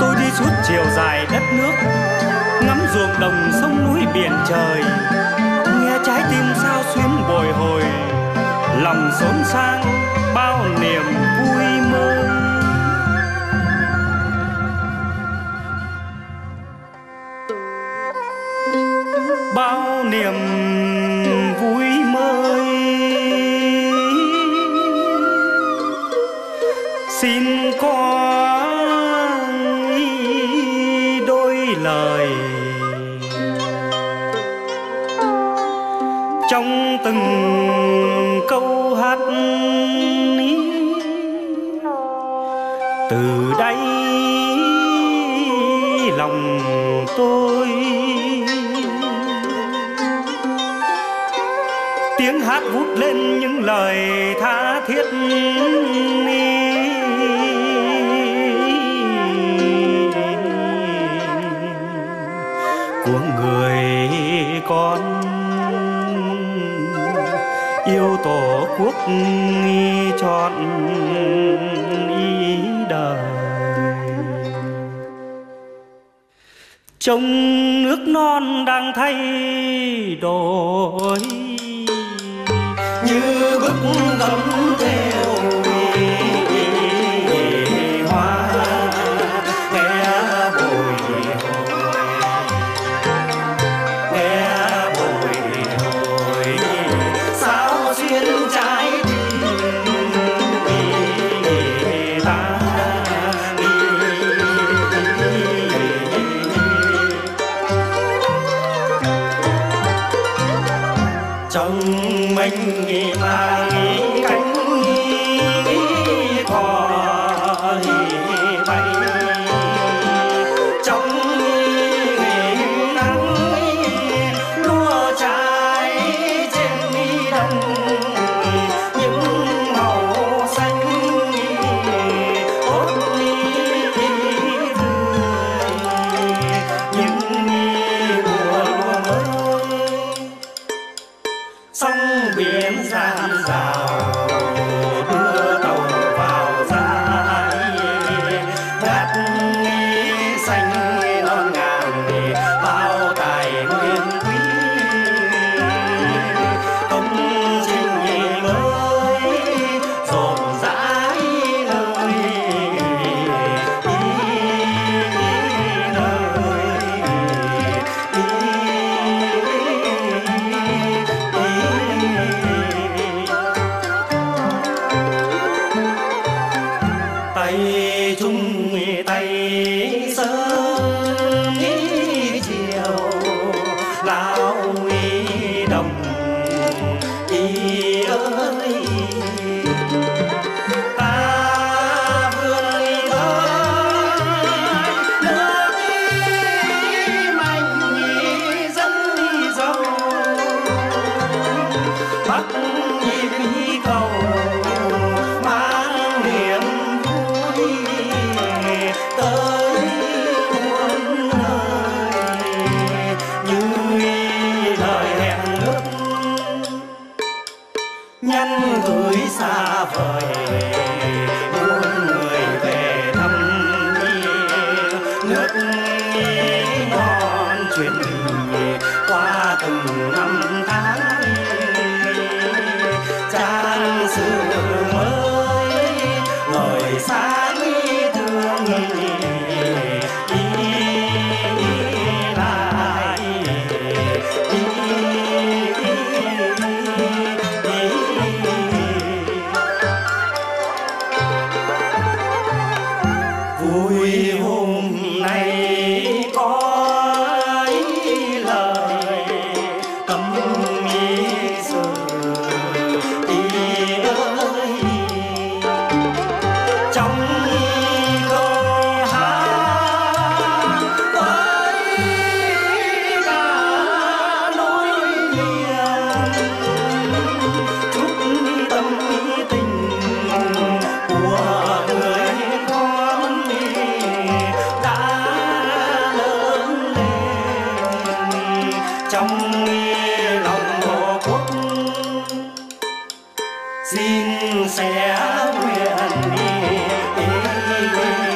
Tôi đi suốt chiều dài đất nước, ngắm ruộng đồng sông núi biển trời, nghe trái tim sao xuyến bồi hồi, lòng xốn sang bao niềm vui mơ. Bao niềm vui mới. Xin có đôi lời trong từng câu hát. Từ đây lòng tôi tiếng hát vút lên những lời tha thiết, của người con yêu tổ quốc trọn ý đời. Trông nước non đang thay đổi như bức tấm theo hoa nghe bồi hồi, nghe bồi hồi sao xuyên trái tim ta. Trong mình nghĩ ta nghĩ cánh cò bay, trong nghĩ nắng đua trái trên đồng những màu xanh ốt những mùa mới. Sông biển gian rào đưa tàu vào dài, ngát nghĩ xanh non ngàn bao tài nguyên quý. Công trình mới rộn rãi nơi tay chung tay sớm ý chiều lao ý đồng ý ơi. Ta vươn đi tới nước ý mạnh ý dân ý giàu, bắt nhịp ý cầu nhân gửi xa vời, muôn người về thăm nước non truyền qua từng năm tháng. Trang sử mới ngời sáng thương đi lại. sẽ nguyện đi.